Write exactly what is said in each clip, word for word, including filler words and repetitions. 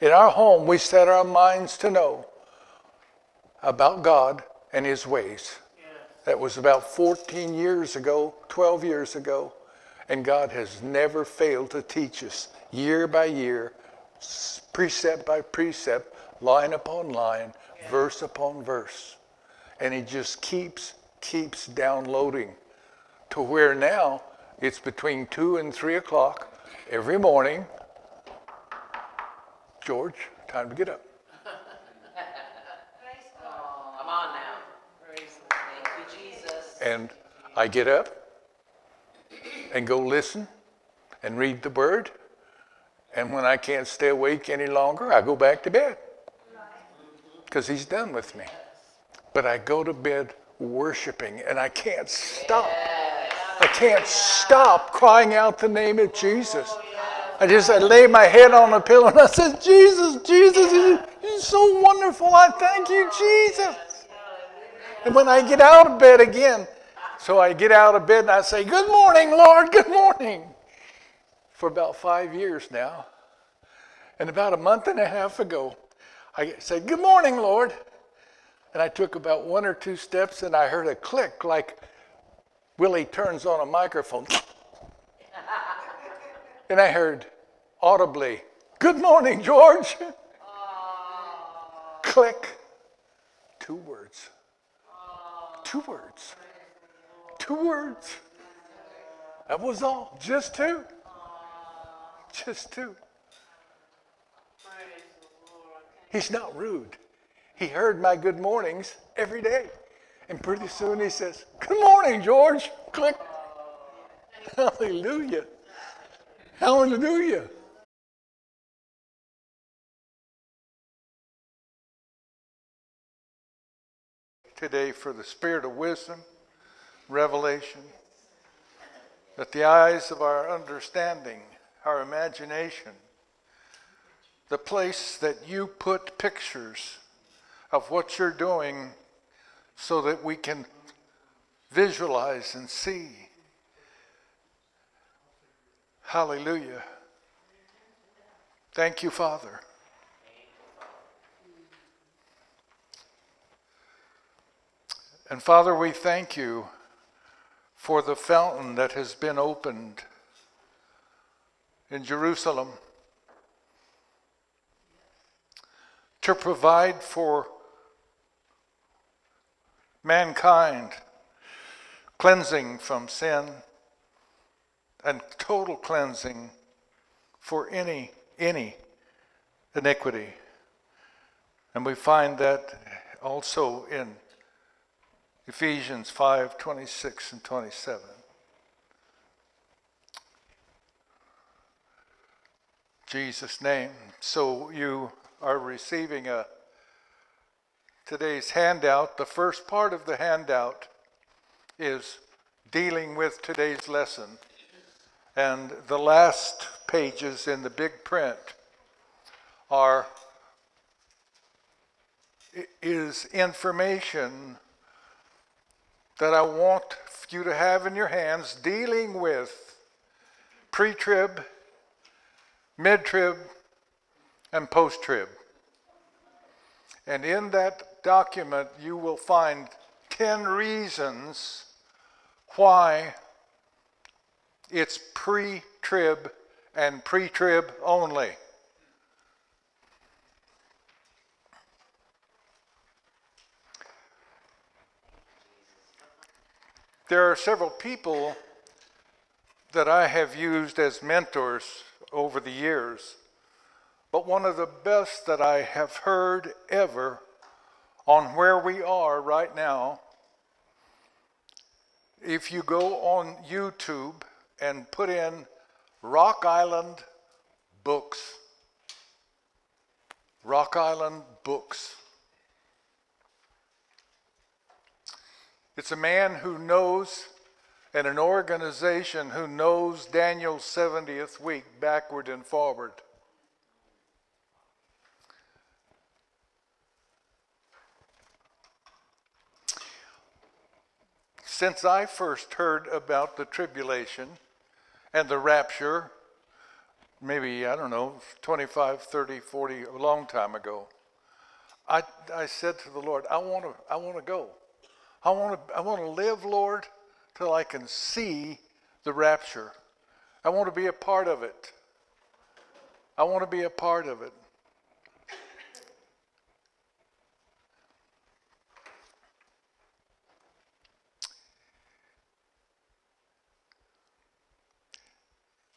In our home, we set our minds to know about God and His ways. That was about fourteen years ago, twelve years ago. And God has never failed to teach us year by year, precept by precept, line upon line, yeah. verse upon verse. And He just keeps, keeps downloading to where now it's between two and three o'clock every morning. George, time to get up. Praise God. Oh, I'm on now. Praise God. Thank you, Jesus. And I get up and go listen and read the Word. And when I can't stay awake any longer, I go back to bed because He's done with me. But I go to bed worshiping, and I can't stop. Yes. I can't yes. stop crying out the name of Jesus. Oh, yes. I just I lay my head on a pillow and I said, Jesus, Jesus, yes. You're so wonderful. I thank You, Jesus. Yes. And when I get out of bed again, so I get out of bed and I say, good morning, Lord, good morning. For about five years now. And about a month and a half ago, I said, good morning, Lord. And I took about one or two steps and I heard a click like Willie turns on a microphone. And I heard audibly, good morning, George. Aww. Click. Two words. Aww. Two words. Two words. That was all. Just two. Just two. He's not rude. He heard my good mornings every day. And pretty soon He says, good morning, George. Click. Hallelujah. Hallelujah. Today for the spirit of wisdom, revelation, that the eyes of our understanding, our imagination, the place that You put pictures of what You're doing so that we can visualize and see. Hallelujah. Thank You, Father. And Father, we thank You for the fountain that has been opened in Jerusalem to provide for mankind cleansing from sin and total cleansing for any, any iniquity. And we find that also in Ephesians five, twenty-six and twenty-seven. Jesus' name. So you are receiving a today's handout. The first part of the handout is dealing with today's lesson. And the last pages in the big print are is information that I want you to have in your hands dealing with pre-trib, mid-trib, and post-trib. And in that document, you will find ten reasons why it's pre-trib and pre-trib only. There are several people that I have used as mentors over the years, but one of the best that I have heard ever on where we are right now, if you go on YouTube and put in Rock Island Books, Rock Island Books. It's a man who knows and an organization who knows Daniel's seventieth week backward and forward. Since I first heard about the tribulation and the rapture, maybe, I don't know, twenty-five, thirty, forty, a long time ago, I, I said to the Lord, I want to I want to go. I want to I want to live, Lord, till I can see the rapture. I want to be a part of it. I want to be a part of it.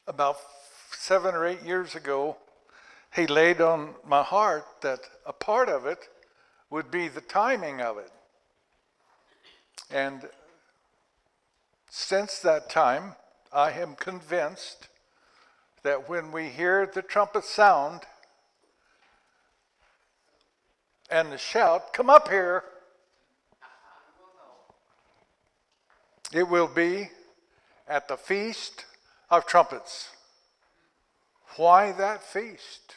About seven or eight years ago, he laid on my heart that a part of it would be the timing of it. And since that time, I am convinced that when we hear the trumpet sound and the shout, "Come up here," it will be at the Feast of Trumpets. Why that feast?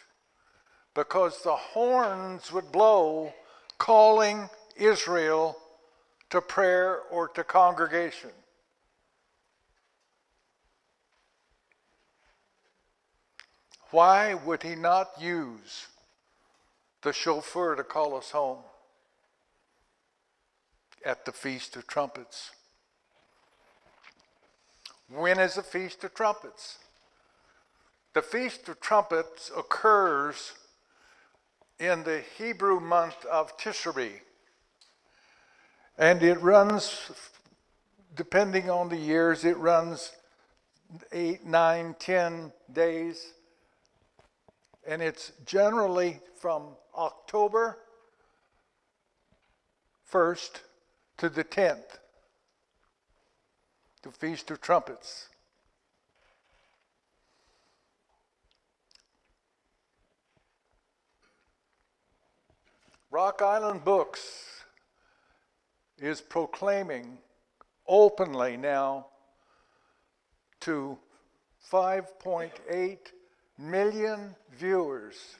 Because the horns would blow, calling Israel to prayer or to congregation. Why would he not use the shofar to call us home at the Feast of Trumpets? When is the Feast of Trumpets? The Feast of Trumpets occurs in the Hebrew month of Tishrei, and it runs, depending on the years, it runs eight, nine, ten days, and it's generally from October first to the tenth. The Feast of Trumpets. Rock Island Books is proclaiming openly now to five point eight million viewers.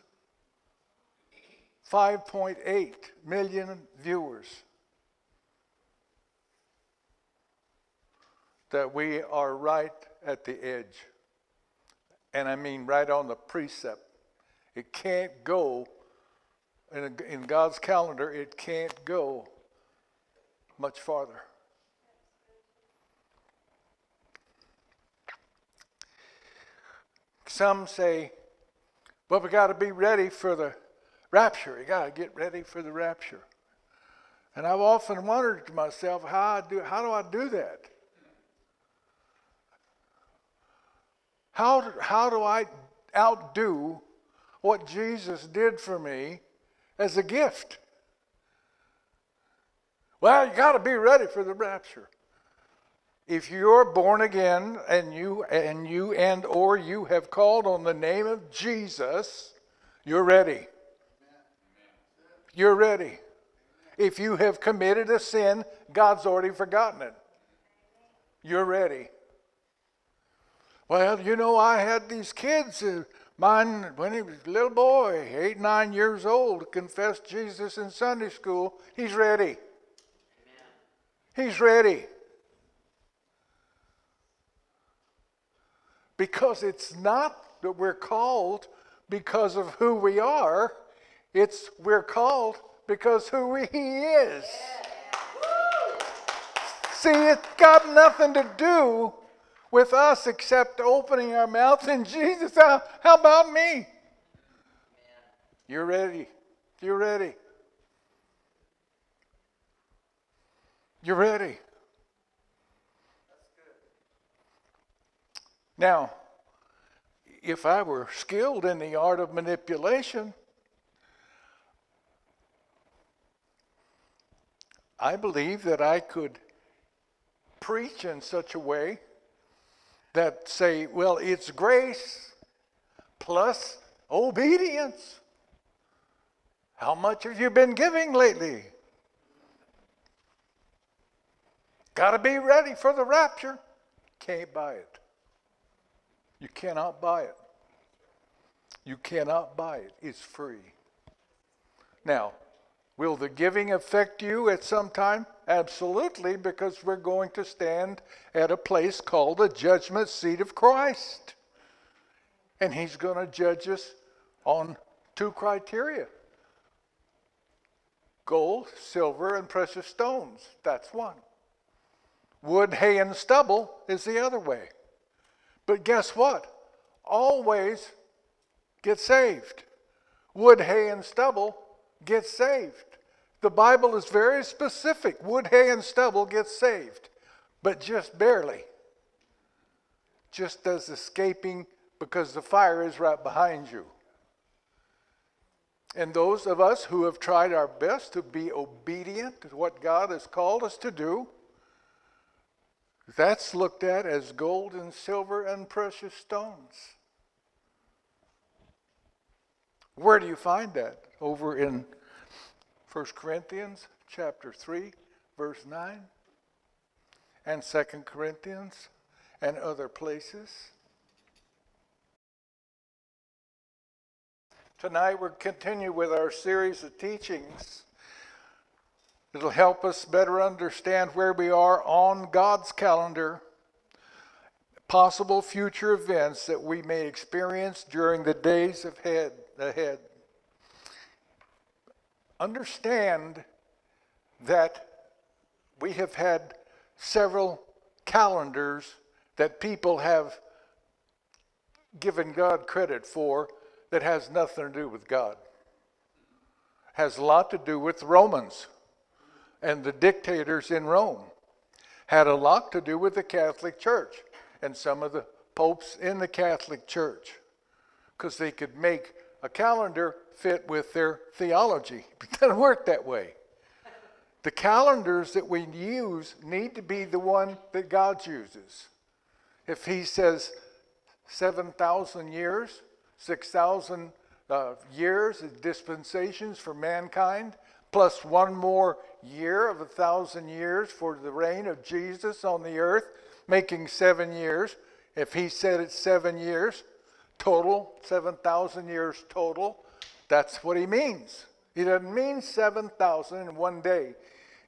five point eight million viewers. That we are right at the edge. And I mean right on the precept. It can't go, in, a, in God's calendar, it can't go much farther. Some say, well, we got to be ready for the rapture. You got to get ready for the rapture. And I've often wondered to myself, how I do, how do I do that? How, how do I outdo what Jesus did for me as a gift? Well, you got to be ready for the rapture. If you're born again and you and you and or you have called on the name of Jesus, you're ready. You're ready. If you have committed a sin, God's already forgotten it. You're ready. Well, you know, I had these kids, uh, mine, when he was a little boy, eight, nine years old, confessed Jesus in Sunday school. He's ready. Amen. He's ready. Because it's not that we're called because of who we are. It's we're called because who we, he is. Yeah. See, it's got nothing to do with us except opening our mouths and Jesus, how, how about me? Amen. You're ready. You're ready. You're ready. That's good. Now, if I were skilled in the art of manipulation, I believe that I could preach in such a way that say, well, it's grace plus obedience. How much have you been giving lately? Got to be ready for the rapture. Can't buy it. You cannot buy it. You cannot buy it. It's free. Now, will the giving affect you at some time? Absolutely, because we're going to stand at a place called the judgment seat of Christ. And he's going to judge us on two criteria. Gold, silver, and precious stones. That's one. Wood, hay, and stubble is the other way. But guess what? Always get saved. Wood, hay, and stubble get saved. The Bible is very specific. Wood, hay, and stubble get saved. But just barely. Just as escaping because the fire is right behind you. And those of us who have tried our best to be obedient to what God has called us to do, that's looked at as gold and silver and precious stones. Where do you find that? Over in First Corinthians chapter three, verse nine, and Second Corinthians and other places. Tonight we'll continue with our series of teachings. It'll help us better understand where we are on God's calendar, possible future events that we may experience during the days ahead. ahead. Understand that we have had several calendars that people have given God credit for that has nothing to do with God. Has a lot to do with Romans. And the dictators in Rome had a lot to do with the Catholic Church and some of the popes in the Catholic Church, because they could make a calendar fit with their theology. But it doesn't work that way. The calendars that we use need to be the one that God uses. If he says seven thousand years, six thousand uh, years of dispensations for mankind, plus one more year of a thousand years for the reign of Jesus on the earth, making seven years. If he said it's seven years total, seven thousand years total, that's what he means. He doesn't mean seven thousand in one day.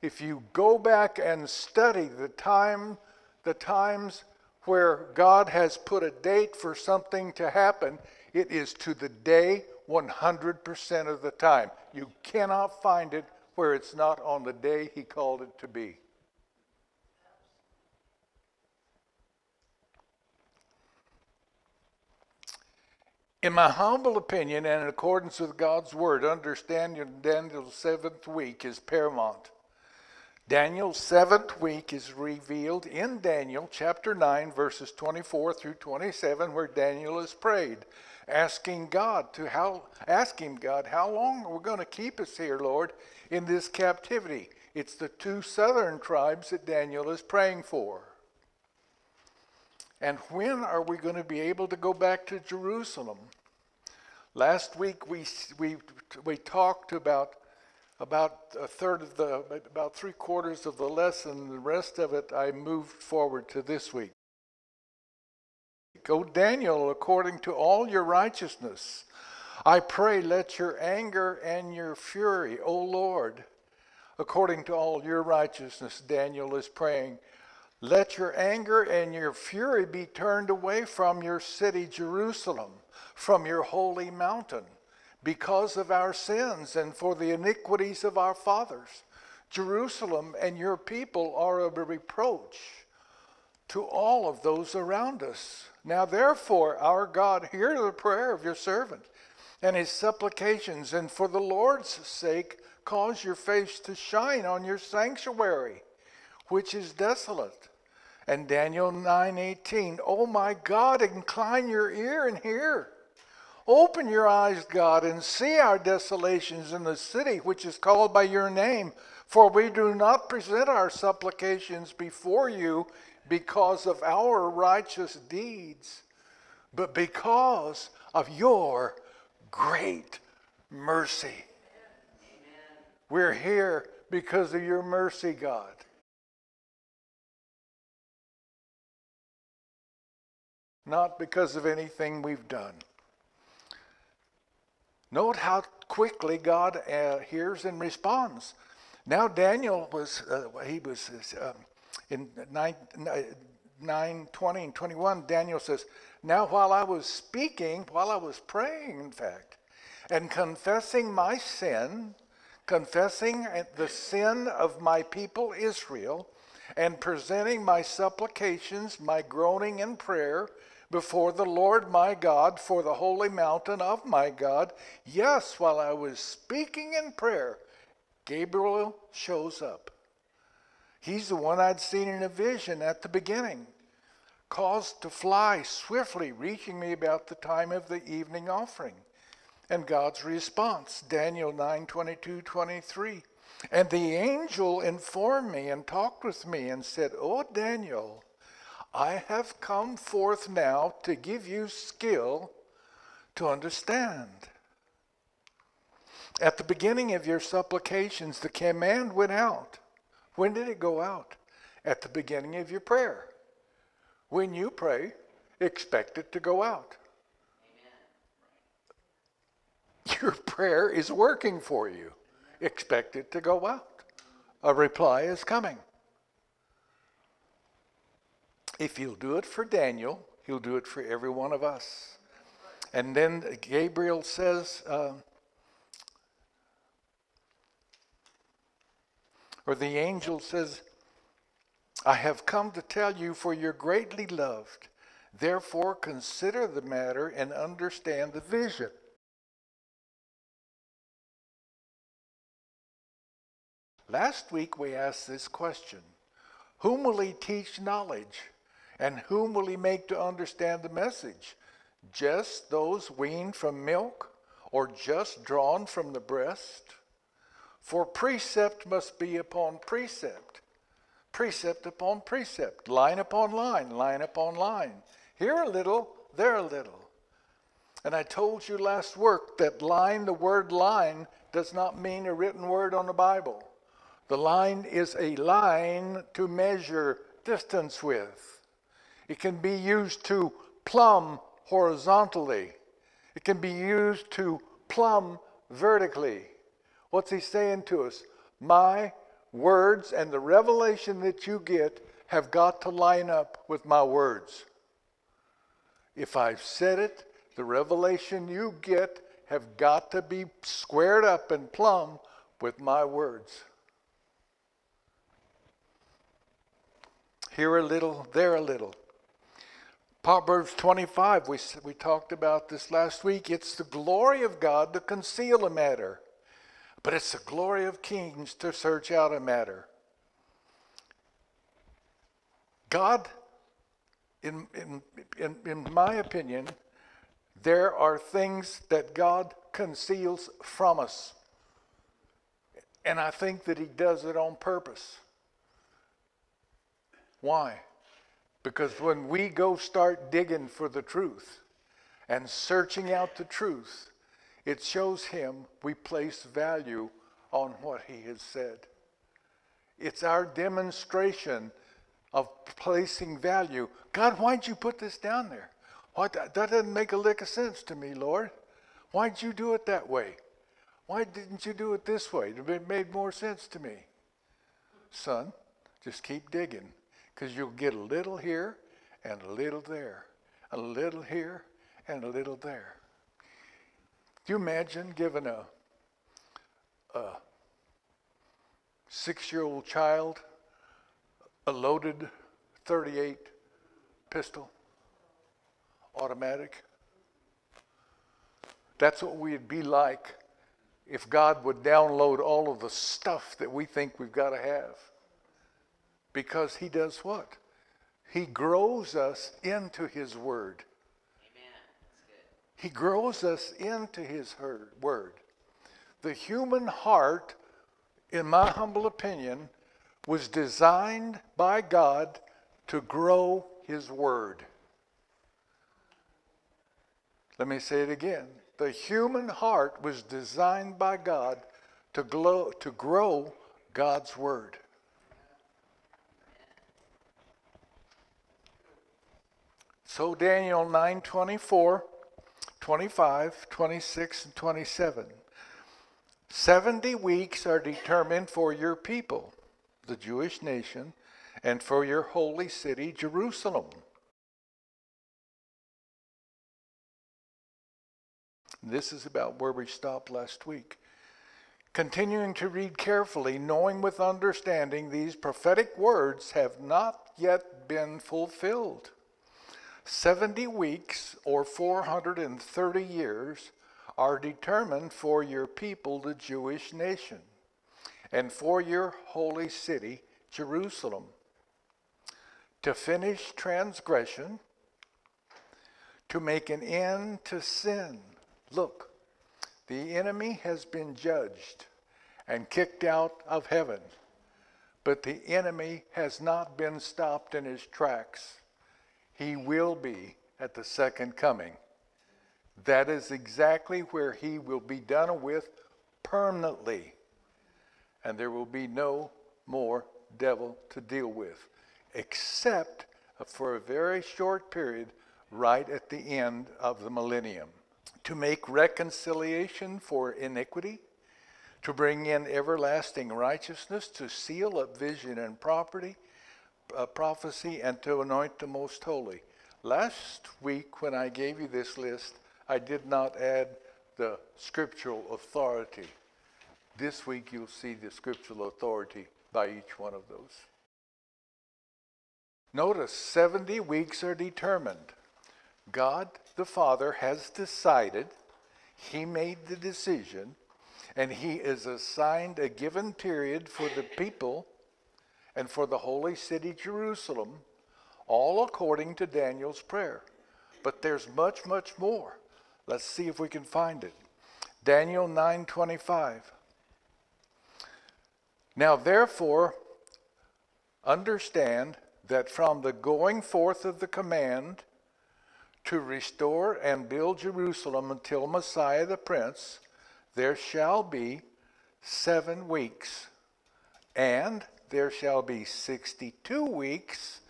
If you go back and study the time, the times where God has put a date for something to happen, it is to the day one hundred percent of the time. You cannot find it where it's not on the day he called it to be. In my humble opinion, and in accordance with God's word, understanding Daniel's seventh week is paramount. Daniel's seventh week is revealed in Daniel chapter nine, verses twenty-four through twenty-seven, where Daniel has prayed, asking God to how, asking God, how long are we going to keep us here, Lord, in this captivity? It's the two southern tribes that Daniel is praying for. And when are we going to be able to go back to Jerusalem? Last week we we we talked about. About a third of the, about three quarters of the lesson, the rest of it I moved forward to this week. Go Daniel, according to all your righteousness, I pray, let your anger and your fury, O Lord, according to all your righteousness, Daniel is praying, let your anger and your fury be turned away from your city, Jerusalem, from your holy mountain, because of our sins and for the iniquities of our fathers. Jerusalem and your people are a reproach to all of those around us. Now therefore, our God, hear the prayer of your servant and his supplications, and for the Lord's sake, cause your face to shine on your sanctuary, which is desolate. And Daniel nine eighteen, O my God, incline your ear and hear. Open your eyes, God, and see our desolations in the city which is called by your name, for we do not present our supplications before you because of our righteous deeds, but because of your great mercy. Amen. We're here because of your mercy, God. Not because of anything we've done. Note how quickly God uh, hears and responds. Now Daniel was, uh, he was uh, in nine, nine, twenty, and twenty-one, Daniel says, now while I was speaking, while I was praying, in fact, and confessing my sin, confessing the sin of my people Israel, and presenting my supplications, my groaning and prayer before the Lord my God for the holy mountain of my God. Yes, while I was speaking in prayer, Gabriel shows up. He's the one I'd seen in a vision at the beginning, caused to fly swiftly, reaching me about the time of the evening offering. And God's response, Daniel nine, twenty-two, twenty-three. And the angel informed me and talked with me and said, "Oh, Daniel, I have come forth now to give you skill to understand. At the beginning of your supplications, the command went out." When did it go out? At the beginning of your prayer. When you pray, expect it to go out. Amen. Your prayer is working for you. Expect it to go out. A reply is coming. If you'll do it for Daniel, he'll do it for every one of us. And then Gabriel says, uh, or the angel says, I have come to tell you, for you're greatly loved. Therefore, consider the matter and understand the vision. Last week we asked this question, whom will he teach knowledge and whom will he make to understand the message? Just those weaned from milk or just drawn from the breast? For precept must be upon precept, precept upon precept, line upon line, line upon line, here a little, there a little. And I told you last work that line, the word line, does not mean a written word on the Bible. The line is a line to measure distance with. It can be used to plumb horizontally. It can be used to plumb vertically. What's he saying to us? My words and the revelation that you get have got to line up with my words. If I've said it, the revelation you get have got to be squared up and plumb with my words. Here a little, there a little. Proverbs twenty-five, we, we talked about this last week. It's the glory of God to conceal a matter, but it's the glory of kings to search out a matter. God, in, in, in, in my opinion, there are things that God conceals from us, and I think that he does it on purpose. Why? Because when we go start digging for the truth and searching out the truth, it shows him we place value on what he has said. It's our demonstration of placing value. God, why'd you put this down there? Why, that doesn't make a lick of sense to me, Lord. Why'd you do it that way? Why didn't you do it this way? It made more sense to me. Son, just keep digging. Because you'll get a little here and a little there, a little here and a little there. Do you imagine giving a, a six-year-old child a loaded thirty-eight pistol, automatic? That's what we'd be like if God would download all of the stuff that we think we've got to have. Because he does what? He grows us into his word. Amen. That's good. He grows us into his word. The human heart, in my humble opinion, was designed by God to grow his word. Let me say it again. The human heart was designed by God to grow, to grow God's word. So Daniel nine, twenty-four, twenty-five, twenty-six, and twenty-seven. Seventy weeks are determined for your people, the Jewish nation, and for your holy city, Jerusalem. This is about where we stopped last week. Continuing to read carefully, knowing with understanding these prophetic words have not yet been fulfilled. Seventy weeks or four hundred thirty years are determined for your people, the Jewish nation, and for your holy city, Jerusalem, to finish transgression, to make an end to sin. Look, the enemy has been judged and kicked out of heaven, but the enemy has not been stopped in his tracks. He will be at the second coming. That is exactly where he will be done with permanently. And there will be no more devil to deal with, except for a very short period right at the end of the millennium. To make reconciliation for iniquity, to bring in everlasting righteousness, to seal up vision and property, uh, prophecy, and to anoint the most holy. Last week when I gave you this list, I did not add the scriptural authority. This week you'll see the scriptural authority by each one of those. Notice, seventy weeks are determined. God the Father has decided, he made the decision, and he is assigned a given period for the people and for the holy city Jerusalem, all according to Daniel's prayer. But there's much, much more. Let's see if we can find it. Daniel nine twenty-five. Now therefore, understand that from the going forth of the command to restore and build Jerusalem until Messiah the Prince, there shall be seven weeks, and there shall be sixty-two weeks.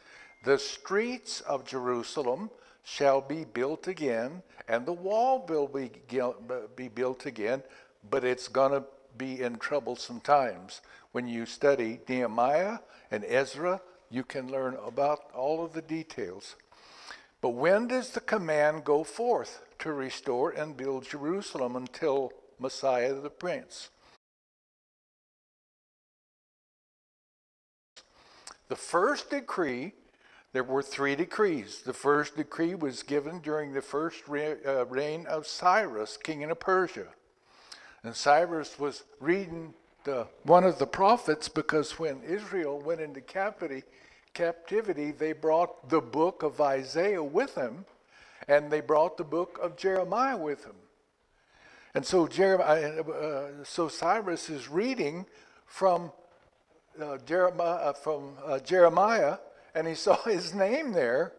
The streets of Jerusalem shall be built again, and the wall will be, be built again, but it's going to be in troublesome times. When you study Nehemiah and Ezra, you can learn about all of the details. But when does the command go forth to restore and build Jerusalem until Messiah the Prince? The first decree, there were three decrees. The first decree was given during the first re uh, reign of Cyrus, king of Persia. And Cyrus was reading the, one of the prophets, because when Israel went into captivity, captivity, they brought the book of Isaiah with them, and they brought the book of Jeremiah with them. And so, Jeremiah, uh, so Cyrus is reading from, uh, Jeremiah, from uh, Jeremiah, and he saw his name there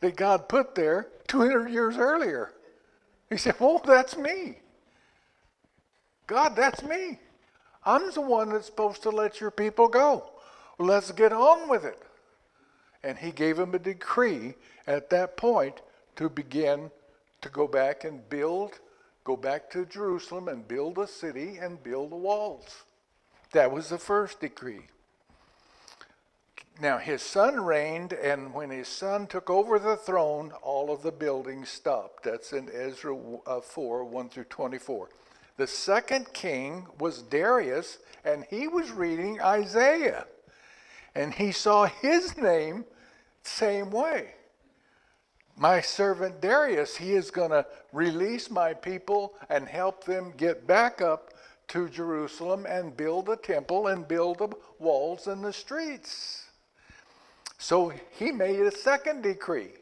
that God put there two hundred years earlier. He said, well, that's me. God, that's me. I'm the one that's supposed to let your people go. Well, let's get on with it. And he gave him a decree at that point to begin to go back and build, go back to Jerusalem and build a city and build the walls. That was the first decree. Now his son reigned, and when his son took over the throne, all of the building stopped. That's in Ezra four, one through twenty-four. The second king was Darius, and he was reading Isaiah. And he saw his name same way. My servant Darius, he is going to release my people and help them get back up to Jerusalem and build a temple and build the walls and the streets. So he made a second decree.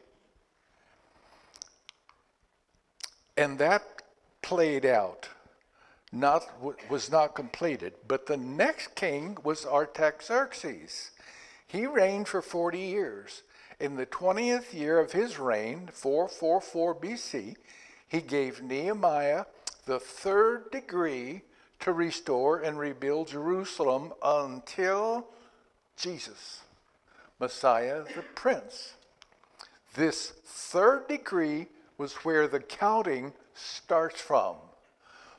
And that played out. Not, was not completed. But the next king was Artaxerxes. He reigned for forty years. In the twentieth year of his reign, four forty-four B C, he gave Nehemiah the third decree to restore and rebuild Jerusalem until Jesus, Messiah the Prince. This third decree was where the counting starts from.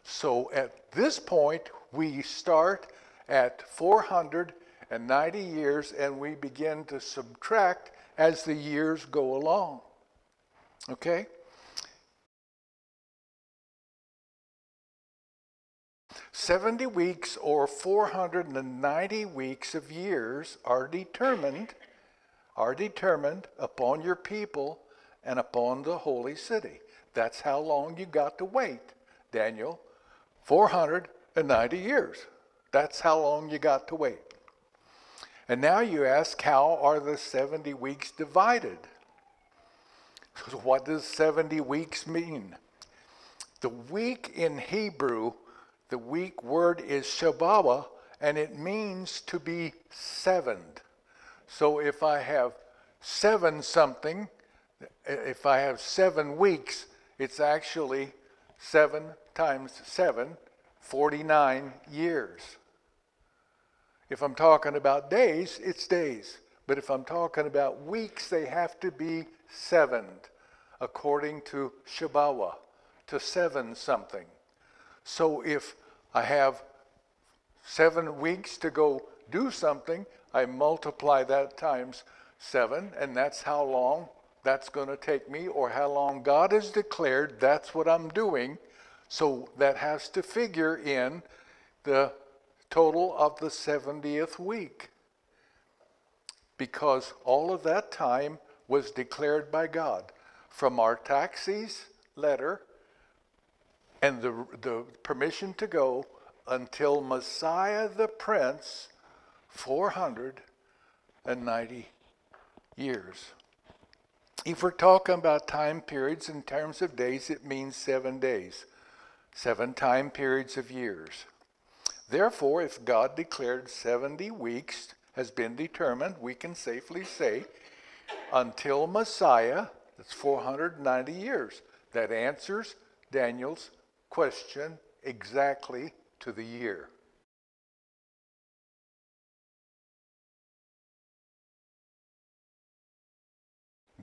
So at this point, we start at 400 and ninety years, and we begin to subtract as the years go along. Okay? seventy weeks or four hundred ninety weeks of years are determined, are determined upon your people and upon the holy city. That's how long you got to wait, Daniel. four hundred ninety years. That's how long you got to wait. And now you ask, how are the seventy weeks divided? So what does seventy weeks mean? The week in Hebrew, the week word is shabbat, and it means to be sevened. So if I have seven something, if I have seven weeks, it's actually seven times seven, forty-nine years. If I'm talking about days, it's days. But if I'm talking about weeks, they have to be sevened, according to Shabbat, to seven something. So if I have seven weeks to go do something, I multiply that times seven, and that's how long that's going to take me, or how long God has declared that's what I'm doing. So that has to figure in the total of the seventieth week, because all of that time was declared by God from our taxis letter and the, the permission to go until Messiah the Prince, four hundred ninety years. If we're talking about time periods in terms of days, it means seven days, seven time periods of years. Therefore, if God declared seventy weeks has been determined, we can safely say until Messiah, that's four hundred ninety years. That answers Daniel's question exactly to the year.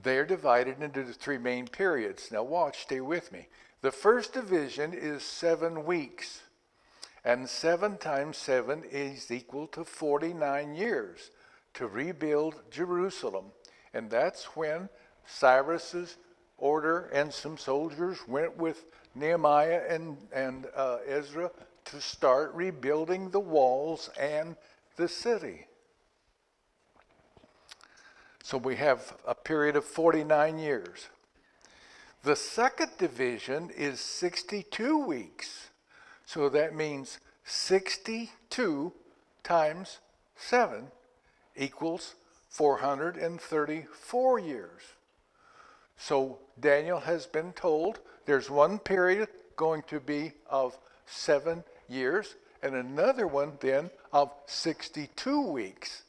They are divided into the three main periods. Now watch, stay with me. The first division is seven weeks. And seven times seven is equal to forty-nine years to rebuild Jerusalem. And that's when Cyrus's order and some soldiers went with Nehemiah and, and uh, Ezra to start rebuilding the walls and the city. So we have a period of forty-nine years. The second division is sixty-two weeks. So that means sixty-two times seven equals four hundred thirty-four years. So Daniel has been told there's one period going to be of seven years and another one then of sixty-two weeks.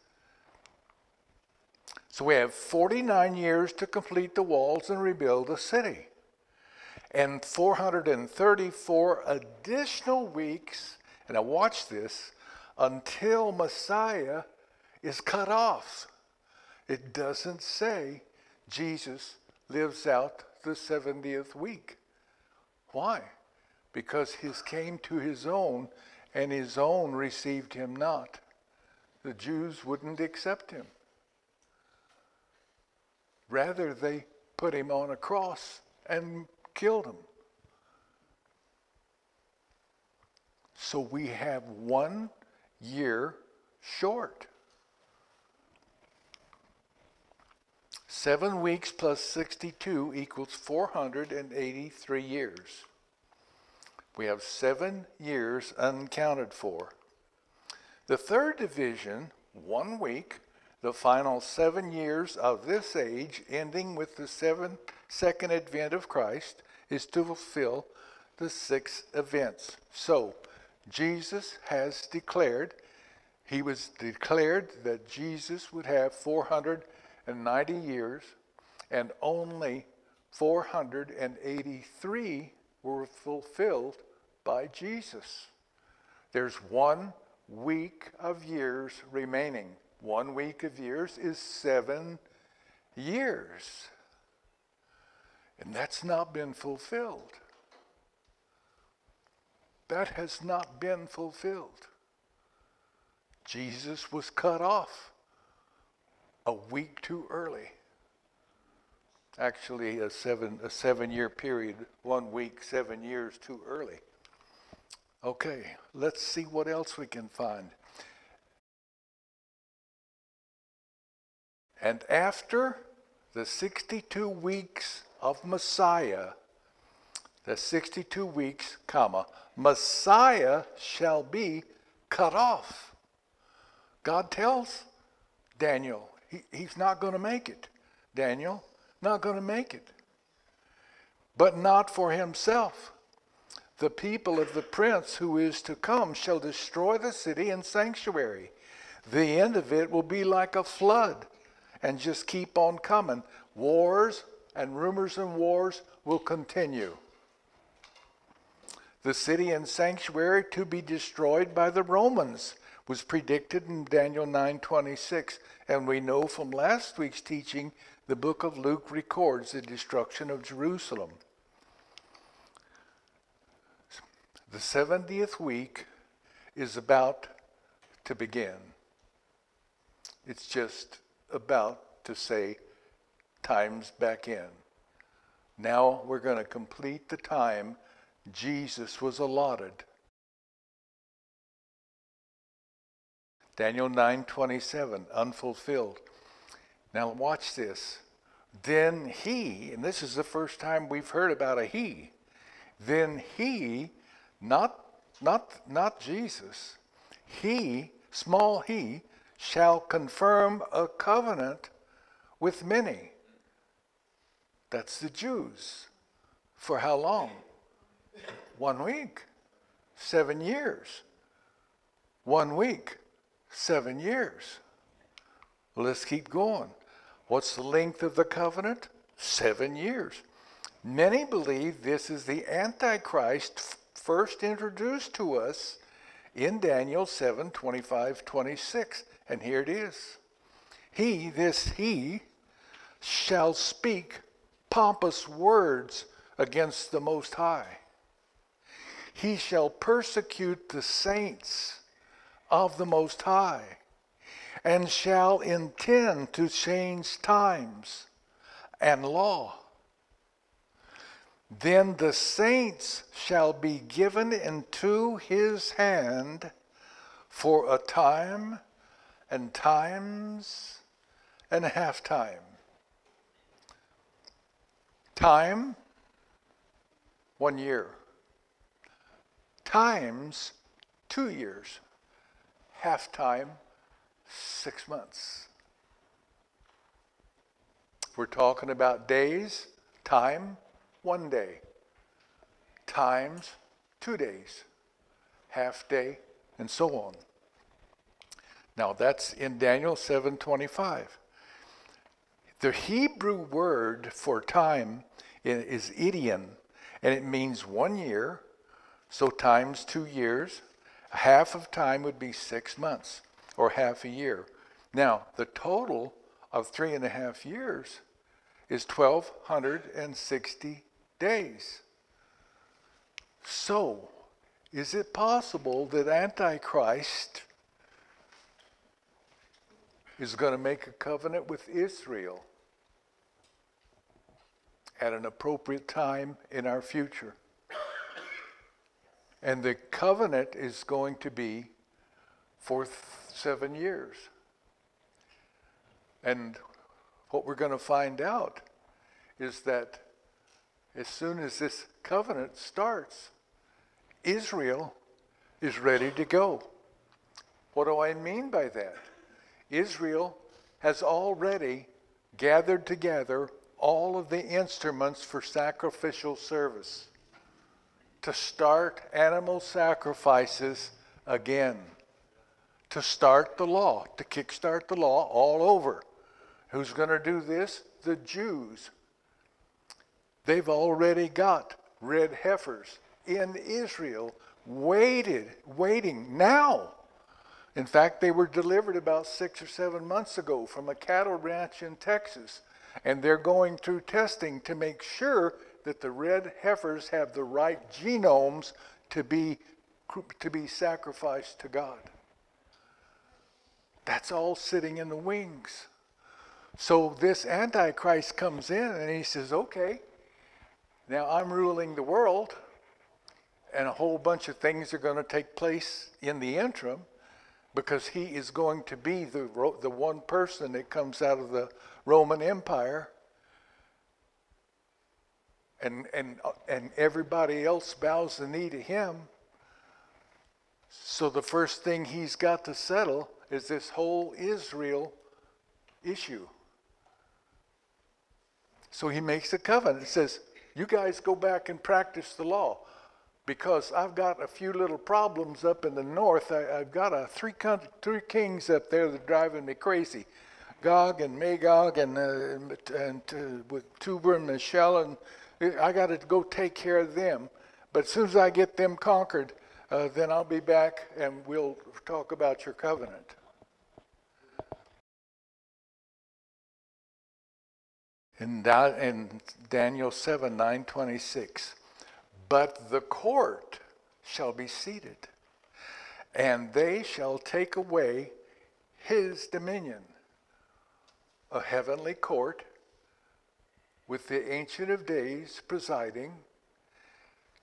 So we have forty-nine years to complete the walls and rebuild the city. And four hundred thirty-four additional weeks, and now watch this, until Messiah is cut off. It doesn't say Jesus lives out the seventieth week. Why? Because his came to his own, and his own received him not. The Jews wouldn't accept him. Rather, they put him on a cross and killed him. So we have one year short. Seven weeks plus sixty-two equals four hundred eighty-three years. We have seven years uncounted for. The third division, one week, the final seven years of this age, ending with the seven, second advent of Christ, is to fulfill the six events. So, Jesus has declared, he was declared that Jesus would have four hundred ninety years, and only four hundred eighty-three were fulfilled by Jesus. There's one week of years remaining. One week of years is seven years. And that's not been fulfilled. That has not been fulfilled. Jesus was cut off a week too early. Actually, a seven a seven-year period, one week, seven years too early. Okay, let's see what else we can find. And after the sixty-two weeks of Messiah, the sixty-two weeks, comma, Messiah shall be cut off. God tells Daniel, he, he's not going to make it. Daniel, not going to make it. But not for himself. The people of the prince who is to come shall destroy the city and sanctuary. The end of it will be like a flood, and just keep on coming. Wars and rumors and wars will continue. The city and sanctuary to be destroyed by the Romans was predicted in Daniel nine twenty-six. And we know from last week's teaching, the book of Luke records the destruction of Jerusalem. The seventieth week is about to begin. It's just about to say, time's back in. Now we're going to complete the time Jesus was allotted. Daniel nine twenty-seven, unfulfilled. Now watch this. Then he, and this is the first time we've heard about a he, then he, not, not, not Jesus, he, small he, shall confirm a covenant with many. That's the Jews. For how long? One week, seven years. One week, seven years. Let's keep going. What's the length of the covenant? Seven years. Many believe this is the Antichrist first introduced to us in Daniel seven twenty-five to twenty-six. And here it is. He, this he, shall speak pompous words against the Most High. He shall persecute the saints of the Most High, and shall intend to change times and law. Then the saints shall be given into his hand for a time and times and a half time. Time, one year. Times, two years. Half time, six months. We're talking about days, time, one day. Times, two days. Half day, and so on. Now that's in Daniel seven twenty-five. The Hebrew word for time is idion, and it means one year, so times two years. Half of time would be six months, or half a year. Now, the total of three and a half years is twelve hundred sixty days. So, is it possible that Antichrist is going to make a covenant with Israel at an appropriate time in our future? And the covenant is going to be for seven years. And what we're going to find out is that as soon as this covenant starts, Israel is ready to go. What do I mean by that? Israel has already gathered together all of the instruments for sacrificial service to start animal sacrifices again, to start the law, to kickstart the law all over. Who's going to do this? The Jews. They've already got red heifers in Israel, waited, waiting now. In fact, they were delivered about six or seven months ago from a cattle ranch in Texas, and they're going through testing to make sure that the red heifers have the right genomes to be, to be sacrificed to God. That's all sitting in the wings. So this Antichrist comes in and he says, okay, now I'm ruling the world, and a whole bunch of things are going to take place in the interim, because he is going to be the, the one person that comes out of the Roman Empire, and, and, and everybody else bows the knee to him. So the first thing he's got to settle is this whole Israel issue. So he makes a covenant. It says, you guys go back and practice the law, because I've got a few little problems up in the north. I, I've got a three, country, three kings up there that are driving me crazy. Gog and Magog and, uh, and uh, with Tuber and Michelle, and I got to go take care of them. But as soon as I get them conquered, uh, then I'll be back and we'll talk about your covenant. And in Daniel seven, nine, twenty-six, but the court shall be seated, and they shall take away his dominion. A heavenly court with the Ancient of Days presiding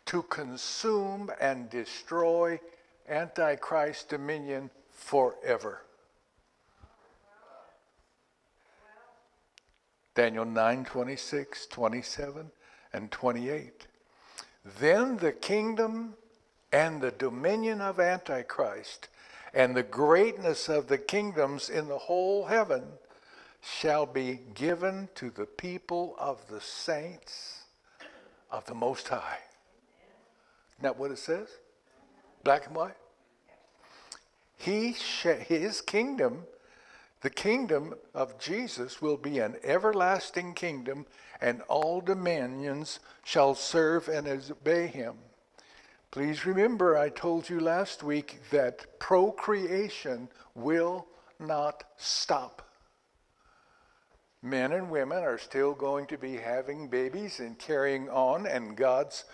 to consume and destroy Antichrist's dominion forever. Daniel nine, twenty-six, twenty-seven, and twenty-eight. Then the kingdom and the dominion of Antichrist and the greatness of the kingdoms in the whole heaven shall be given to the people of the saints of the Most High. Isn't that what it says? Black and white? He sh- his kingdom... The kingdom of Jesus will be an everlasting kingdom, and all dominions shall serve and obey him. Please remember, I told you last week that procreation will not stop. Men and women are still going to be having babies and carrying on, and God's,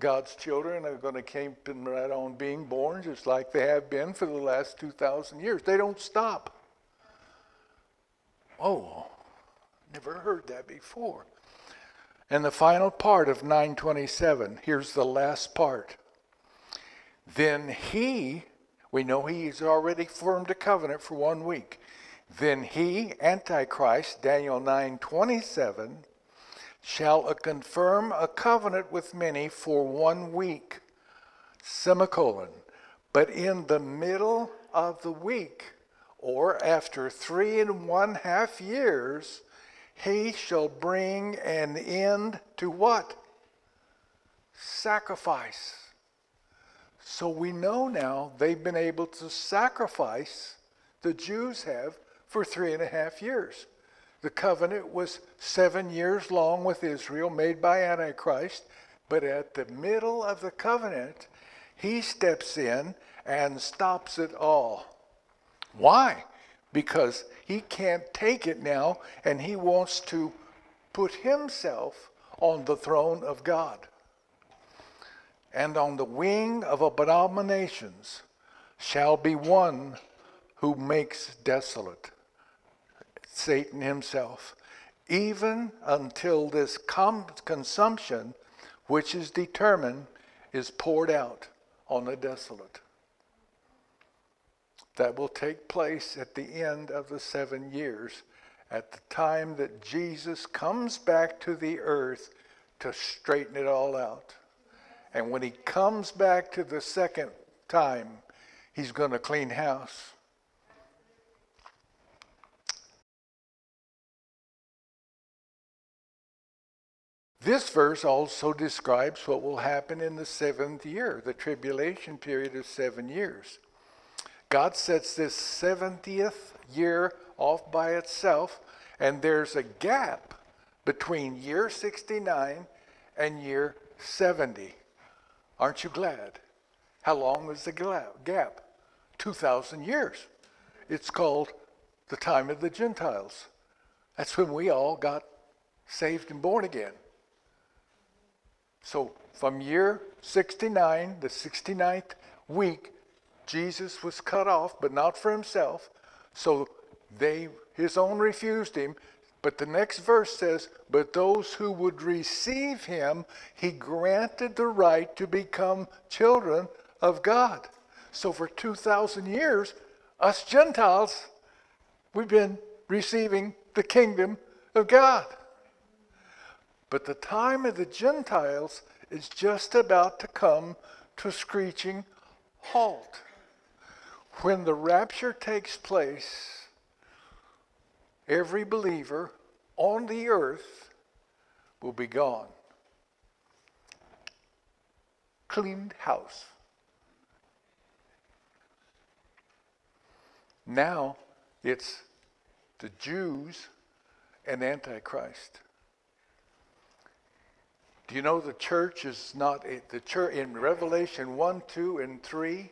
God's children are going to keep right on being born, just like they have been for the last two thousand years. They don't stop. Oh, never heard that before. And the final part of nine twenty-seven, here's the last part. Then he, we know he's already formed a covenant for one week. Then he, Antichrist, Daniel nine twenty-seven, shall confirm a covenant with many for one week, semicolon. But in the middle of the week, or after three and one half years, he shall bring an end to what? Sacrifice. So we know now they've been able to sacrifice, the Jews have, for three and a half years. The covenant was seven years long with Israel, made by Antichrist, but at the middle of the covenant, he steps in and stops it all. Why? Because he can't take it now, and he wants to put himself on the throne of God. And on the wing of abominations shall be one who makes desolate, Satan himself, even until this consumption, which is determined, is poured out on the desolate. That will take place at the end of the seven years, at the time that Jesus comes back to the earth to straighten it all out. And when he comes back to the second time, he's going to clean house. This verse also describes what will happen in the seventh year, the tribulation period of seven years. God sets this seventieth year off by itself, and there's a gap between year sixty-nine and year seventy. Aren't you glad? How long was the gap? two thousand years. It's called the time of the Gentiles. That's when we all got saved and born again. So from year sixty-nine, the sixty-ninth week, Jesus was cut off, but not for himself. So they, his own refused him. But the next verse says, but those who would receive him, he granted the right to become children of God. So for two thousand years, us Gentiles, we've been receiving the kingdom of God. But the time of the Gentiles is just about to come to a screeching halt. When the rapture takes place, every believer on the earth will be gone. Cleaned house. Now it's the Jews and Antichrist. Do you know the church is not the church in Revelation one, two, and three,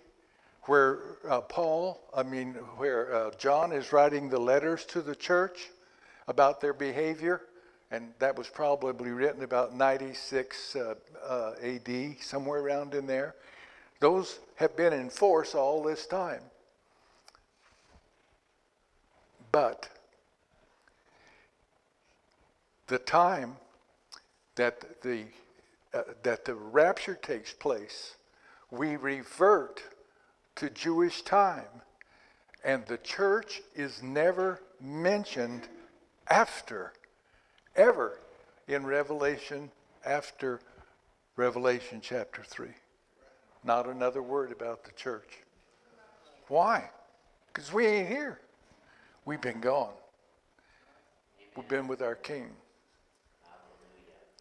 where uh, Paul, I mean, where uh, John is writing the letters to the church about their behavior, and that was probably written about ninety-six uh, uh, A D, somewhere around in there. Those have been in force all this time. But the time that the uh, that the rapture takes place, we revert to Jewish time, and the church is never mentioned after, ever, in Revelation after Revelation chapter three. Not another word about the church. Why? Because we ain't here. We've been gone. We've been with our King.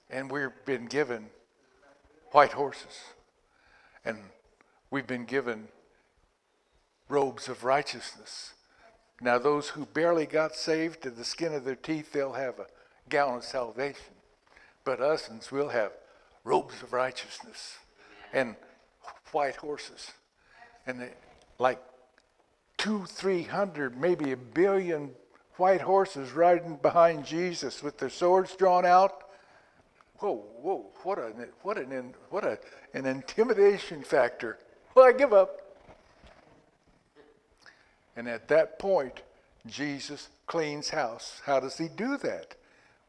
And we've been given white horses. And we've been given robes of righteousness. Now those who barely got saved to the skin of their teeth, they'll have a gown of salvation. But us, we'll have robes of righteousness and white horses. And they, like two, three hundred, maybe a billion white horses riding behind Jesus with their swords drawn out. Whoa, whoa, what, a, what, an, what a, an intimidation factor. Well, I give up. And at that point, Jesus cleans house. How does he do that?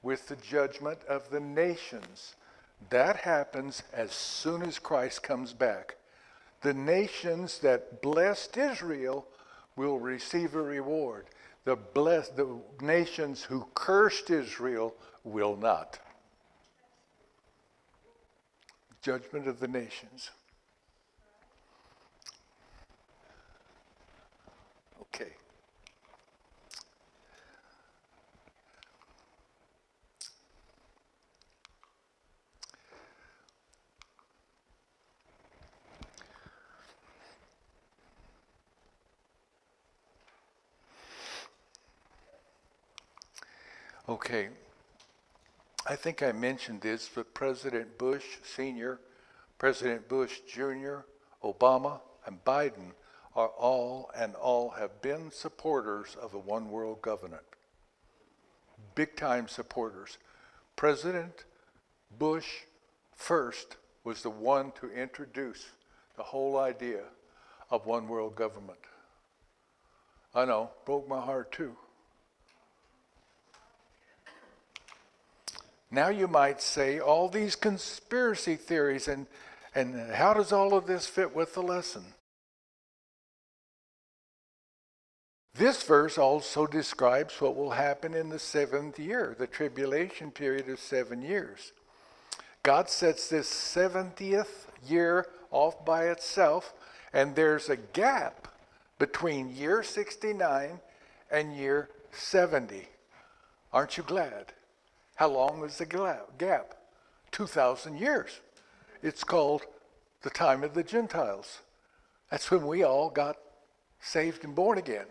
With the judgment of the nations. That happens as soon as Christ comes back. The nations that blessed Israel will receive a reward. The, blessed, the nations who cursed Israel will not. Judgment of the nations. Okay. Okay. I think I mentioned this, but President Bush Senior, President Bush Junior, Obama, and Biden are all and all have been supporters of a one world government. Big time supporters. President Bush first was the one to introduce the whole idea of one world government. I know, broke my heart too. Now you might say, all these conspiracy theories, and, and how does all of this fit with the lesson? This verse also describes what will happen in the seventh year, the tribulation period of seven years. God sets this seventieth year off by itself, and there's a gap between year sixty-nine and year seventy. Aren't you glad? How long was the gap? two thousand years. It's called the time of the Gentiles. That's when we all got saved and born again.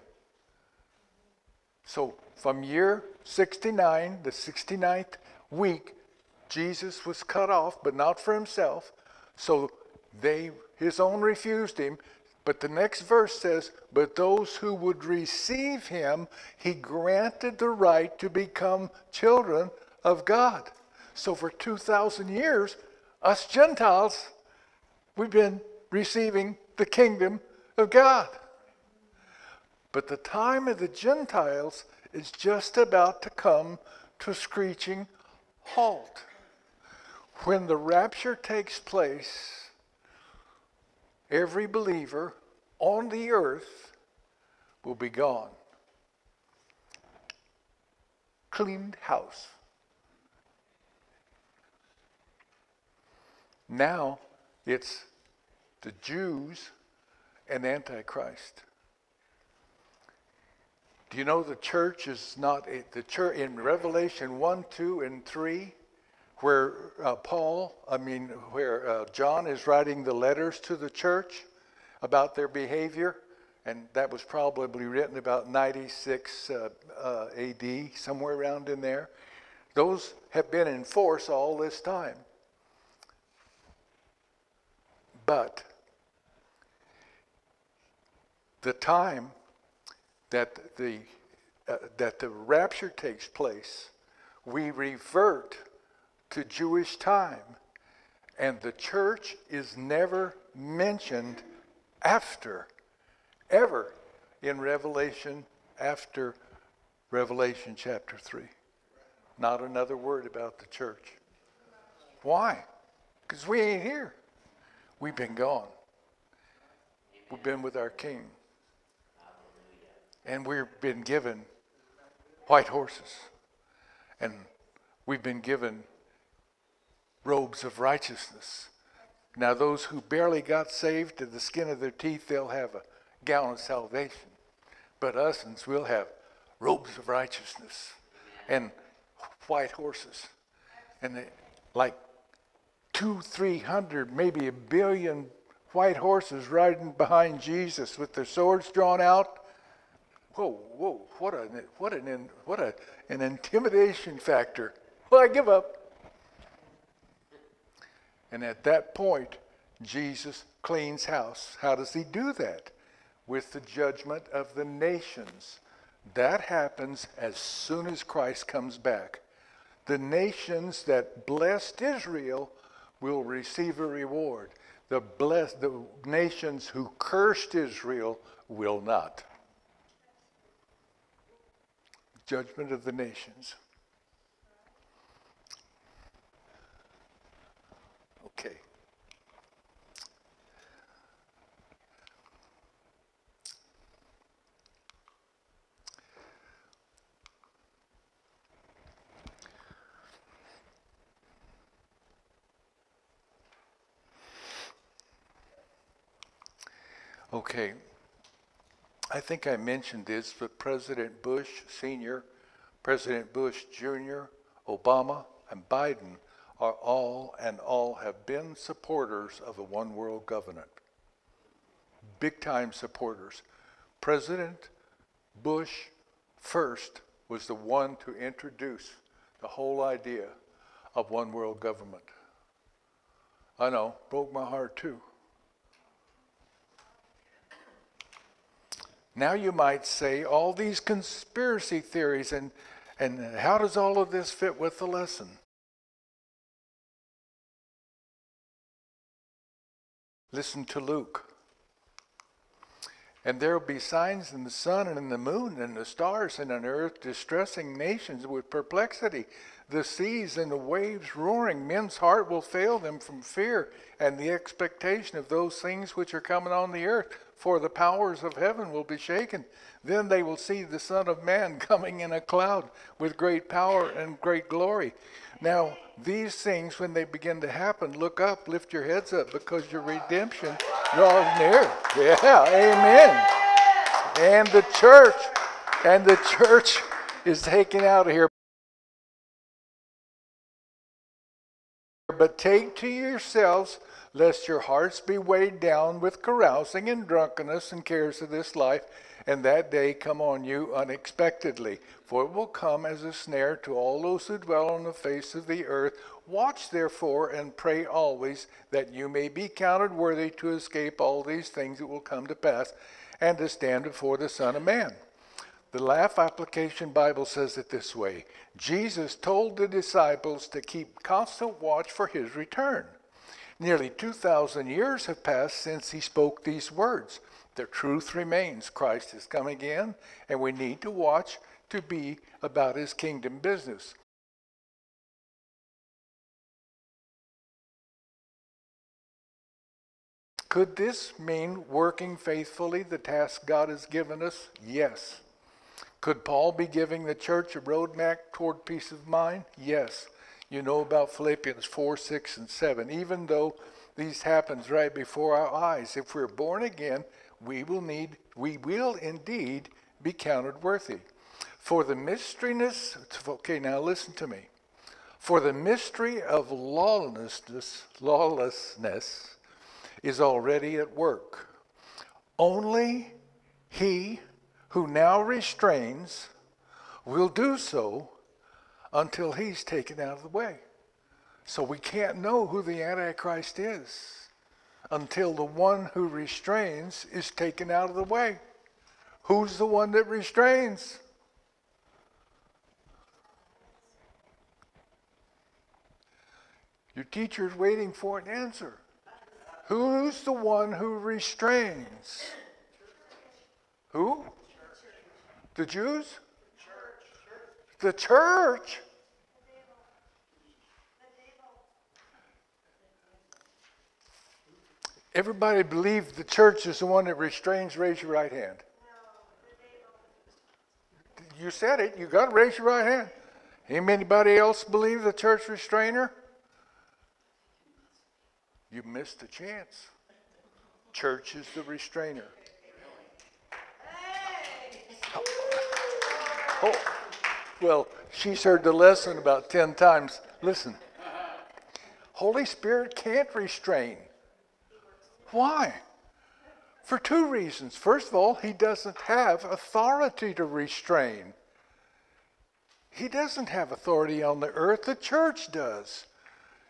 So from year sixty-nine, the sixty-ninth week, Jesus was cut off, but not for himself. So they, his own refused him. But the next verse says, but those who would receive him, he granted the right to become children of God. Of God. So for two thousand years, us Gentiles, we've been receiving the kingdom of God. But the time of the Gentiles is just about to come to a screeching halt. When the rapture takes place, every believer on the earth will be gone. Cleaned house. Now it's the Jews and Antichrist. Do you know the church is not a, the church in Revelation one, two, and three, where uh, Paul, I mean, where uh, John is writing the letters to the church about their behavior, and that was probably written about ninety-six uh, uh, A D, somewhere around in there. Those have been in force all this time. But the time that the, uh, that the rapture takes place, we revert to Jewish time, and the church is never mentioned after, ever, in Revelation after Revelation chapter three. Not another word about the church. Why? Because we ain't here. We've been gone. We've been with our King. And we've been given white horses. And we've been given robes of righteousness. Now those who barely got saved to the skin of their teeth, they'll have a gown of salvation. But us, we'll have robes of righteousness and white horses. And they, like two, three hundred, maybe a billion white horses riding behind Jesus with their swords drawn out. Whoa, whoa, what, a, what, an, what a, an intimidation factor. Well, I give up. And at that point, Jesus cleans house. How does he do that? With the judgment of the nations. That happens as soon as Christ comes back. The nations that blessed Israel will receive a reward. The, blessed, the nations who cursed Israel will not. Judgment of the nations. Okay. Okay. I think I mentioned this, but President Bush Senior, President Bush Junior, Obama, and Biden are all and all have been supporters of a one-world government. Big-time supporters. President Bush first was the one to introduce the whole idea of one-world government. I know, broke my heart too. Now you might say, all these conspiracy theories, and, and how does all of this fit with the lesson? Listen to Luke. And there will be signs in the sun and in the moon and the stars and on earth, distressing nations with perplexity, the seas and the waves roaring. Men's heart will fail them from fear and the expectation of those things which are coming on the earth. For the powers of heaven will be shaken. Then they will see the Son of Man coming in a cloud with great power and great glory. Now, these things, when they begin to happen, look up, lift your heads up, because your redemption draws near. Yeah, amen. And the church, and the church is taken out of here. But take to yourselves, lest your hearts be weighed down with carousing and drunkenness and cares of this life, and that day come on you unexpectedly. For it will come as a snare to all those who dwell on the face of the earth. Watch therefore and pray always, that you may be counted worthy to escape all these things that will come to pass, and to stand before the Son of Man. The Life Application Bible says it this way. Jesus told the disciples to keep constant watch for his return. Nearly two thousand years have passed since he spoke these words. The truth remains. Christ is coming again, and we need to watch to be about his kingdom business. Could this mean working faithfully the task God has given us? Yes. Could Paul be giving the church a roadmap toward peace of mind? Yes. You know about Philippians four, six, and seven. Even though these happens right before our eyes, if we're born again, we will need, we will indeed be counted worthy. For the mysteryness, okay, now listen to me. For the mystery of lawlessness, lawlessness is already at work. Only he who now restrains will do so until he's taken out of the way. So we can't know who the Antichrist is until the one who restrains is taken out of the way. Who's the one that restrains? Your teacher's waiting for an answer. Who's the one who restrains? Who? The Jews? The church. Everybody believes the church is the one that restrains. Raise your right hand. You said it. You got to raise your right hand. Anybody else believe the church restrainer? You missed the chance. Church is the restrainer. Oh. Oh. Well, she's heard the lesson about ten times. Listen. Holy Spirit can't restrain. Why? For two reasons. First of all, he doesn't have authority to restrain. He doesn't have authority on the earth. The church does.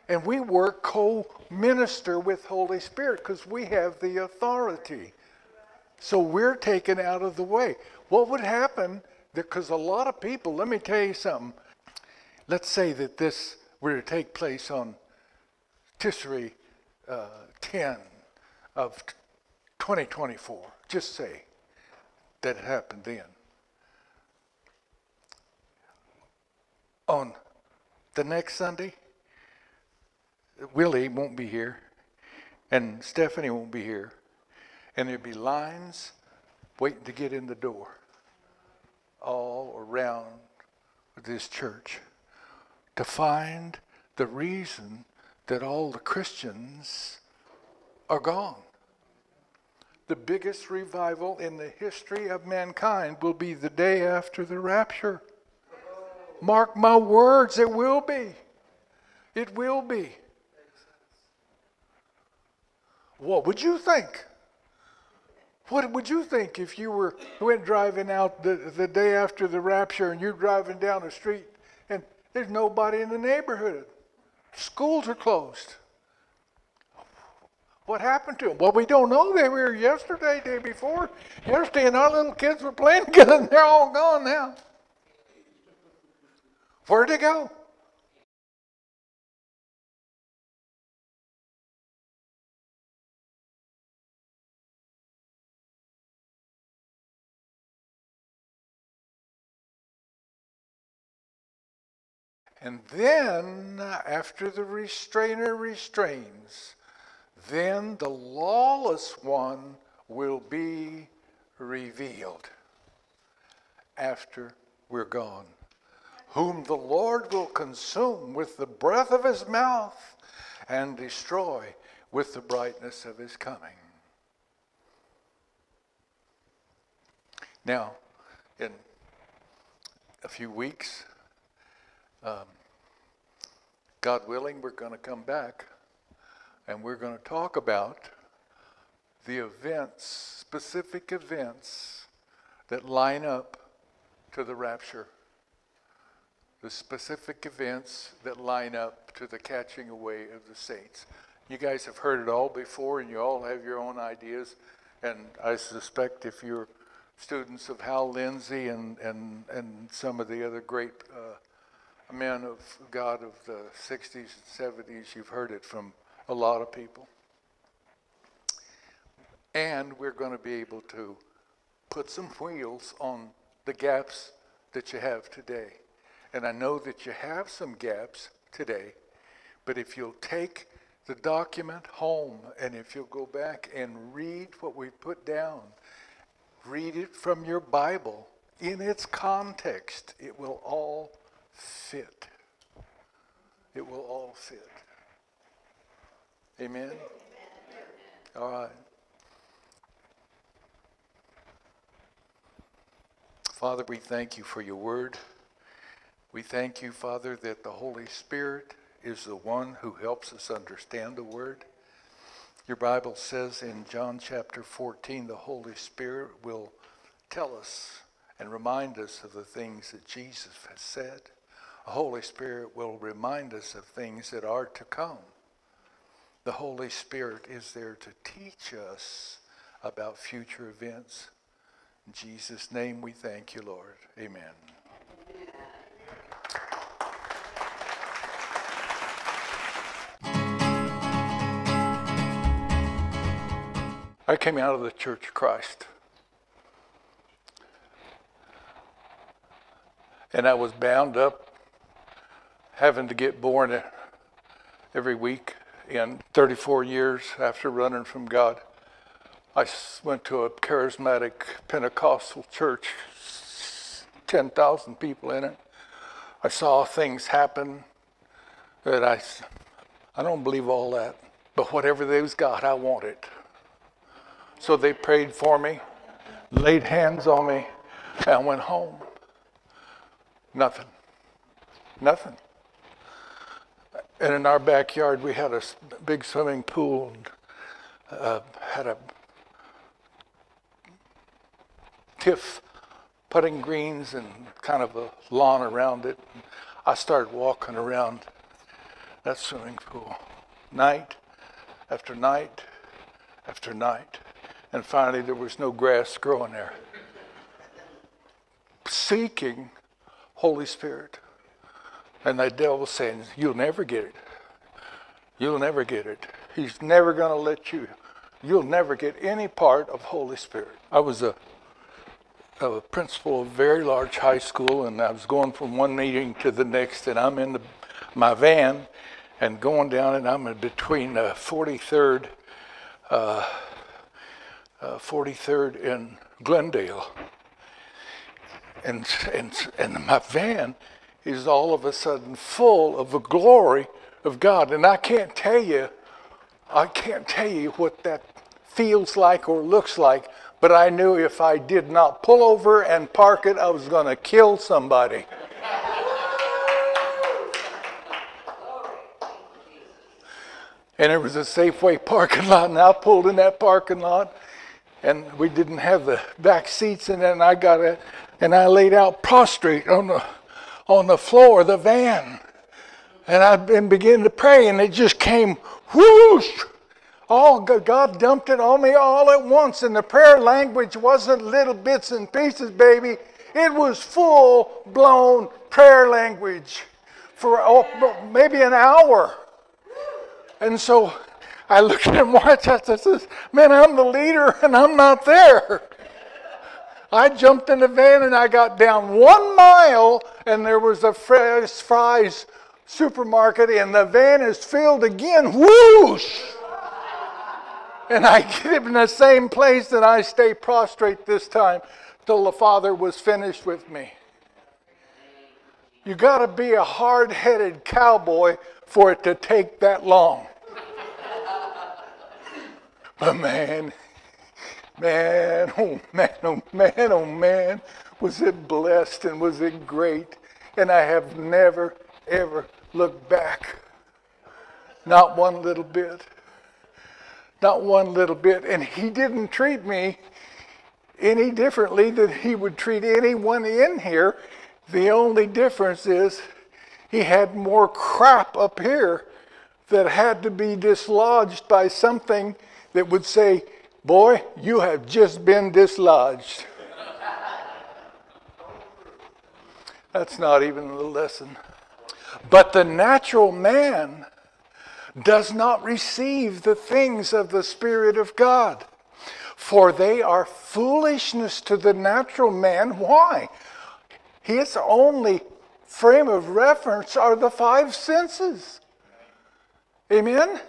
And we work, co-minister with Holy Spirit because we have the authority. So we're taken out of the way. What would happen, because a lot of people, let me tell you something. Let's say that this were to take place on Tishrei uh, ten of twenty twenty-four. Just say that it happened then. On the next Sunday, Willie won't be here, and Stephanie won't be here, and there'll be lines waiting to get in the door all around this church to find the reason that all the Christians are gone. The biggest revival in the history of mankind will be the day after the rapture. Mark my words, it will be. It will be. What would you think? What would you think if you were went driving out the, the day after the rapture and you're driving down the street and there's nobody in the neighborhood? Schools are closed. What happened to them? Well, we don't know. They were here yesterday, day before. Yesterday, and our little kids were playing together and they're all gone now. Where'd they go? And then, after the restrainer restrains, then the lawless one will be revealed after we're gone, whom the Lord will consume with the breath of his mouth and destroy with the brightness of his coming. Now, in a few weeks, Um, God willing, we're going to come back and we're going to talk about the events, specific events that line up to the rapture. The specific events that line up to the catching away of the saints. You guys have heard it all before and you all have your own ideas. And I suspect if you're students of Hal Lindsey and, and, and some of the other great uh, men of God of the sixties and seventies, you've heard it from a lot of people. and we're going to be able to put some wheels on the gaps that you have today. And I know that you have some gaps today, but if you'll take the document home and if you'll go back and read what we put down, read it from your Bible in its context, it will all fit. It will all fit. Amen? Amen. All right. Father, we thank you for your word. We thank you, Father, that the Holy Spirit is the one who helps us understand the word. Your Bible says in John chapter fourteen, the Holy Spirit will tell us and remind us of the things that Jesus has said. The Holy Spirit will remind us of things that are to come. The Holy Spirit is there to teach us about future events. In Jesus' name we thank you, Lord. Amen. I came out of the Church of Christ. And I was bound up, having to get born every week. In thirty-four years after running from God, I went to a charismatic Pentecostal church, ten thousand people in it. I saw things happen that I, I don't believe all that, but whatever they've got, I want it. So they prayed for me, laid hands on me, and I went home. Nothing. Nothing. And in our backyard, we had a big swimming pool, and, uh, had a tiff putting greens and kind of a lawn around it. I started walking around that swimming pool night after night after night. And finally, there was no grass growing there. Seeking Holy Spirit. And the devil's saying, you'll never get it. You'll never get it. He's never going to let you. You'll never get any part of Holy Spirit. I was a, a principal of a very large high school, and I was going from one meeting to the next, and I'm in the, my van and going down, and I'm in between uh, forty-third, uh, uh, forty-third in Glendale. And, and, and my van is all of a sudden full of the glory of God. And I can't tell you, I can't tell you what that feels like or looks like, but I knew if I did not pull over and park it, I was going to kill somebody. And it was a Safeway parking lot, and I pulled in that parking lot, and we didn't have the back seats, and then I got it, and I laid out prostrate on the on the floor of the van. And I've been beginning to pray, and it just came whoosh. All God dumped it on me all at once. And the prayer language wasn't little bits and pieces, baby. It was full-blown prayer language for oh, maybe an hour. And so I looked at him, watch, I said, man, I'm the leader, and I'm not there. I jumped in the van and I got down one mile, and there was a Fresh Fries supermarket, and the van is filled again. Whoosh! And I get in the same place, and I stay prostrate this time till the Father was finished with me. You got to be a hard-headed cowboy for it to take that long. But man, Man, oh man, oh man, oh man, was it blessed and was it great. And I have never, ever looked back. Not one little bit. Not one little bit. And he didn't treat me any differently than he would treat anyone in here. The only difference is he had more crap up here that had to be dislodged by something that would say, boy, you have just been dislodged. That's not even the lesson. But the natural man does not receive the things of the Spirit of God, for they are foolishness to the natural man. Why? His only frame of reference are the five senses. Amen?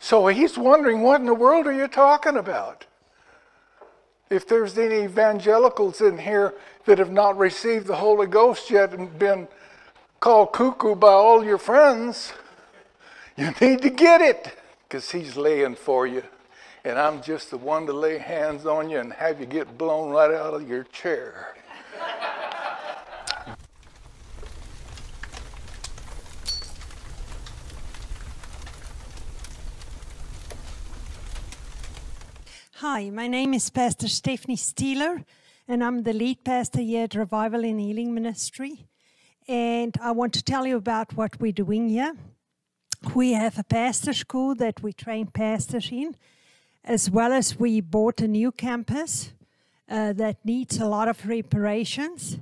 So he's wondering, what in the world are you talking about? If there's any evangelicals in here that have not received the Holy Ghost yet and been called cuckoo by all your friends, you need to get it, because he's laying for you. And I'm just the one to lay hands on you and have you get blown right out of your chair. Hi, my name is Pastor Stephanie Steeler, and I'm the lead pastor here at Revival in Healing Ministry. And I want to tell you about what we're doing here. We have a pastor school that we train pastors in, as well as we bought a new campus uh, that needs a lot of reparations.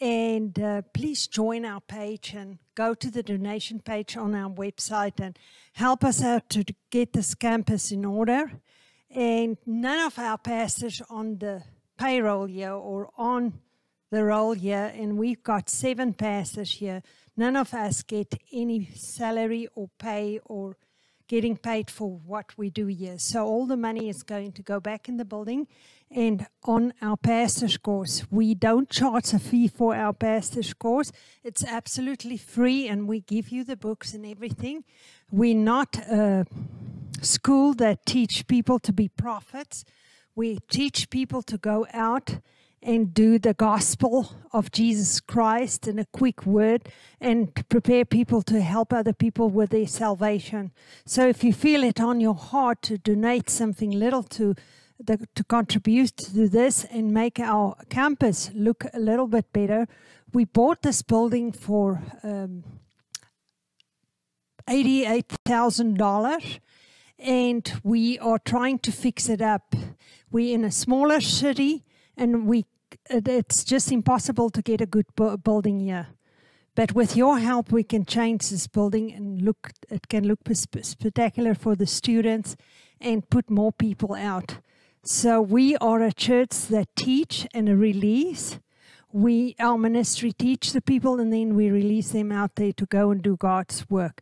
And uh, please join our page and go to the donation page on our website and help us out to get this campus in order. And none of our pastors on the payroll here or on the roll here, and we've got seven pastors here. None of us get any salary or pay or getting paid for what we do here. So all the money is going to go back in the building and on our pastor's course. We don't charge a fee for our pastor's course. It's absolutely free, and we give you the books and everything. We're not a school that teach people to be prophets. We teach people to go out and do the gospel of Jesus Christ in a quick word and prepare people to help other people with their salvation. So if you feel it on your heart to donate something little to, the, to contribute to this and make our campus look a little bit better, we bought this building for um, eighty-eight thousand dollars. And we are trying to fix it up. We're in a smaller city, and we, it's just impossible to get a good bu building here. But with your help, we can change this building and look, it can look spectacular for the students and put more people out. So we are a church that teach and release. We, our ministry teach the people, and then we release them out there to go and do God's work.